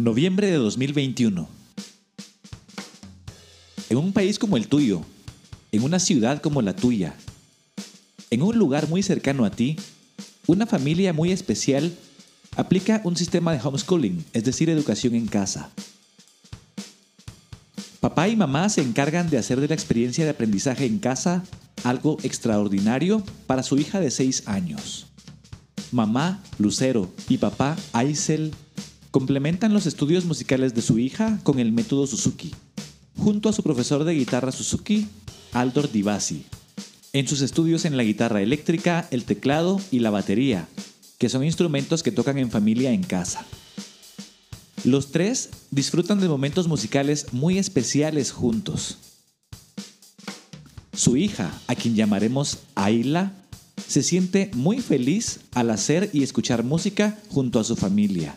Noviembre de 2021. En un país como el tuyo, en una ciudad como la tuya, en un lugar muy cercano a ti, una familia muy especial aplica un sistema de homeschooling, es decir, educación en casa. Papá y mamá se encargan de hacer de la experiencia de aprendizaje en casa algo extraordinario para su hija de 6 años. Mamá, Lucero, y papá, Aysel, complementan los estudios musicales de su hija con el método Suzuki, junto a su profesor de guitarra Suzuki, Aldor Divassi, en sus estudios en la guitarra eléctrica, el teclado y la batería, que son instrumentos que tocan en familia en casa. Los tres disfrutan de momentos musicales muy especiales juntos. Su hija, a quien llamaremos Ayla, se siente muy feliz al hacer y escuchar música junto a su familia.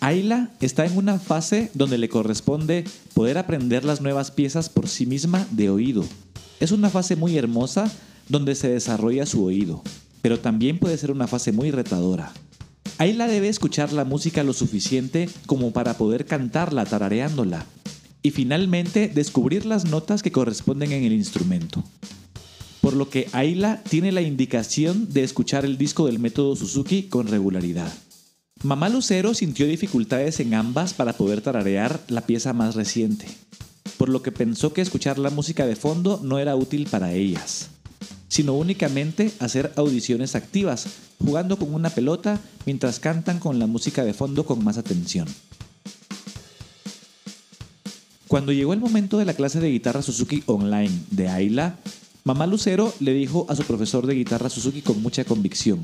Ayla está en una fase donde le corresponde poder aprender las nuevas piezas por sí misma de oído. Es una fase muy hermosa donde se desarrolla su oído, pero también puede ser una fase muy retadora. Ayla debe escuchar la música lo suficiente como para poder cantarla tarareándola y finalmente descubrir las notas que corresponden en el instrumento. Por lo que Ayla tiene la indicación de escuchar el disco del método Suzuki con regularidad. Mamá Lucero sintió dificultades en ambas para poder tararear la pieza más reciente, por lo que pensó que escuchar la música de fondo no era útil para ellas, sino únicamente hacer audiciones activas, jugando con una pelota mientras cantan con la música de fondo con más atención. Cuando llegó el momento de la clase de guitarra Suzuki Online de Ayla, mamá Lucero le dijo a su profesor de guitarra Suzuki con mucha convicción: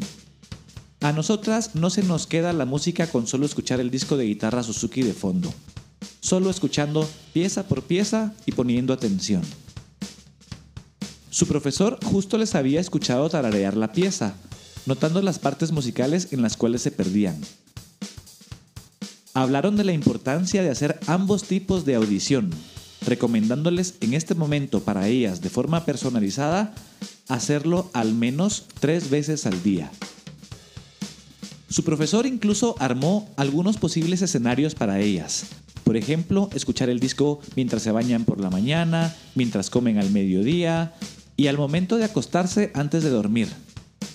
a nosotras no se nos queda la música con solo escuchar el disco de guitarra Suzuki de fondo, solo escuchando pieza por pieza y poniendo atención. Su profesor justo les había escuchado tararear la pieza, notando las partes musicales en las cuales se perdían. Hablaron de la importancia de hacer ambos tipos de audición, recomendándoles en este momento para ellas de forma personalizada hacerlo al menos 3 veces al día. Su profesor incluso armó algunos posibles escenarios para ellas. Por ejemplo, escuchar el disco mientras se bañan por la mañana, mientras comen al mediodía y al momento de acostarse antes de dormir,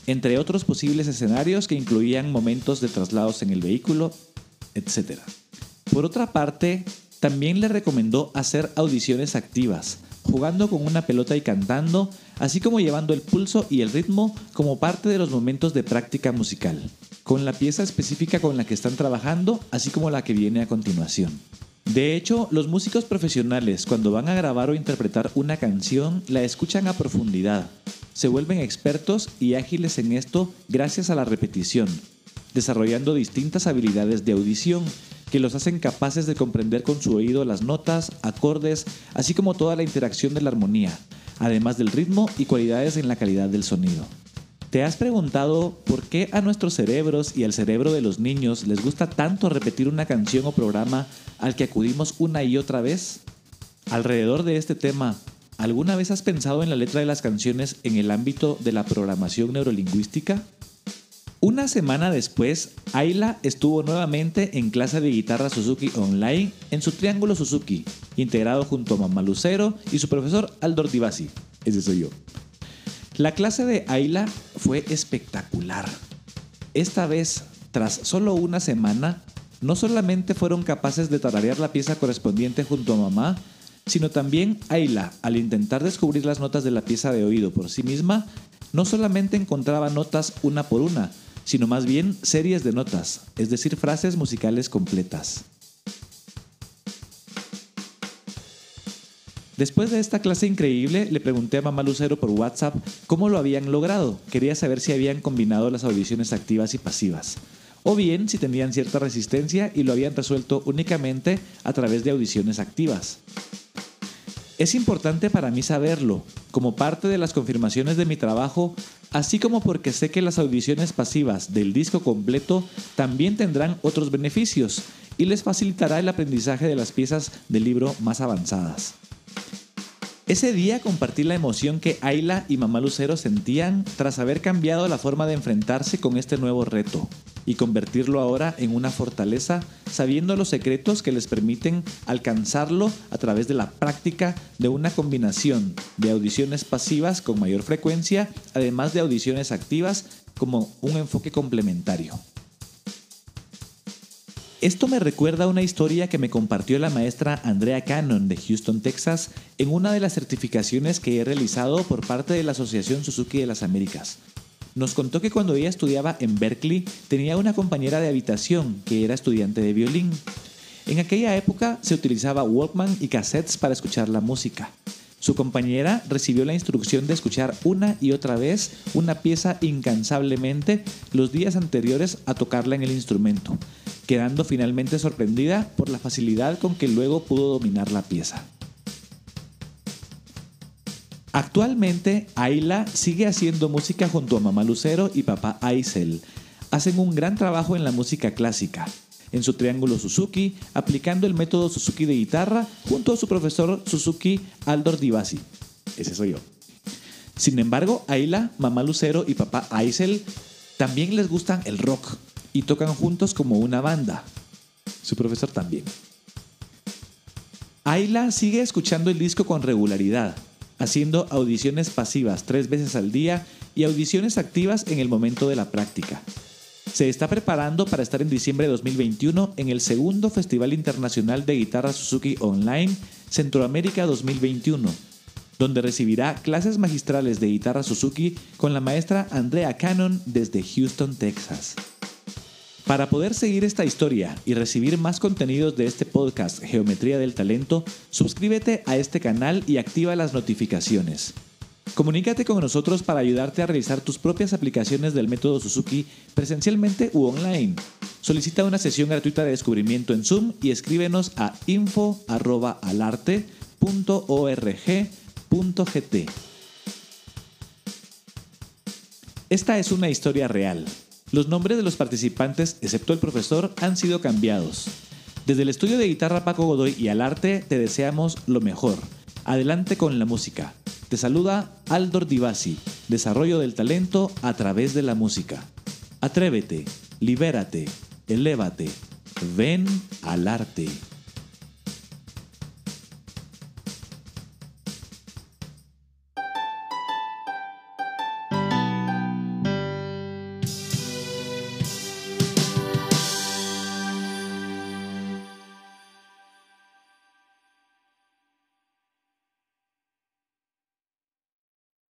entre otros posibles escenarios que incluían momentos de traslados en el vehículo, etc. Por otra parte, también le recomendó hacer audiciones activas, jugando con una pelota y cantando, así como llevando el pulso y el ritmo como parte de los momentos de práctica musical, con la pieza específica con la que están trabajando, así como la que viene a continuación. De hecho, los músicos profesionales, cuando van a grabar o interpretar una canción, la escuchan a profundidad. Se vuelven expertos y ágiles en esto gracias a la repetición, desarrollando distintas habilidades de audición que los hacen capaces de comprender con su oído las notas, acordes, así como toda la interacción de la armonía, además del ritmo y cualidades en la calidad del sonido. ¿Te has preguntado por qué a nuestros cerebros y al cerebro de los niños les gusta tanto repetir una canción o programa al que acudimos una y otra vez? Alrededor de este tema, ¿alguna vez has pensado en la letra de las canciones en el ámbito de la programación neurolingüística? Una semana después, Ayla estuvo nuevamente en clase de guitarra Suzuki Online en su triángulo Suzuki, integrado junto a mamá Lucero y su profesor Aldor Divassi. Ese soy yo. La clase de Ayla fue espectacular. Esta vez, tras solo una semana, no solamente fueron capaces de tararear la pieza correspondiente junto a mamá, sino también Ayla, al intentar descubrir las notas de la pieza de oído por sí misma, no solamente encontraba notas una por una, sino más bien series de notas, es decir, frases musicales completas. Después de esta clase increíble, le pregunté a mamá Lucero por WhatsApp cómo lo habían logrado. Quería saber si habían combinado las audiciones activas y pasivas, o bien si tenían cierta resistencia y lo habían resuelto únicamente a través de audiciones activas. Es importante para mí saberlo, como parte de las confirmaciones de mi trabajo, así como porque sé que las audiciones pasivas del disco completo también tendrán otros beneficios y les facilitará el aprendizaje de las piezas del libro más avanzadas. Ese día compartí la emoción que Ayla y mamá Lucero sentían tras haber cambiado la forma de enfrentarse con este nuevo reto y convertirlo ahora en una fortaleza, sabiendo los secretos que les permiten alcanzarlo a través de la práctica de una combinación de audiciones pasivas con mayor frecuencia, además de audiciones activas como un enfoque complementario. Esto me recuerda a una historia que me compartió la maestra Andrea Cannon de Houston, Texas, en una de las certificaciones que he realizado por parte de la Asociación Suzuki de las Américas. Nos contó que cuando ella estudiaba en Berkeley tenía una compañera de habitación que era estudiante de violín. En aquella época se utilizaba Walkman y cassettes para escuchar la música. Su compañera recibió la instrucción de escuchar una y otra vez una pieza incansablemente los días anteriores a tocarla en el instrumento, quedando finalmente sorprendida por la facilidad con que luego pudo dominar la pieza. Actualmente, Ayla sigue haciendo música junto a mamá Lucero y papá Aysel. Hacen un gran trabajo en la música clásica, en su triángulo Suzuki, aplicando el método Suzuki de guitarra junto a su profesor Suzuki Aldor Divassi. Ese soy yo. Sin embargo, Ayla, mamá Lucero y papá Aysel también les gustan el rock y tocan juntos como una banda. Su profesor también. Ayla sigue escuchando el disco con regularidad, haciendo audiciones pasivas 3 veces al día y audiciones activas en el momento de la práctica. Se está preparando para estar en diciembre de 2021 en el 2º Festival Internacional de Guitarra Suzuki Online, Centroamérica 2021, donde recibirá clases magistrales de guitarra Suzuki con la maestra Andrea Cannon desde Houston, Texas. Para poder seguir esta historia y recibir más contenidos de este podcast Geometría del Talento, suscríbete a este canal y activa las notificaciones. Comunícate con nosotros para ayudarte a realizar tus propias aplicaciones del método Suzuki presencialmente u online. Solicita una sesión gratuita de descubrimiento en Zoom y escríbenos a info@alarte.org.gt. Esta es una historia real. Los nombres de los participantes, excepto el profesor, han sido cambiados. Desde el estudio de guitarra Paco Godoy y Alarte te deseamos lo mejor. Adelante con la música. Te saluda Aldor Divassi. Desarrollo del talento a través de la música. Atrévete, libérate, elévate. Ven al arte.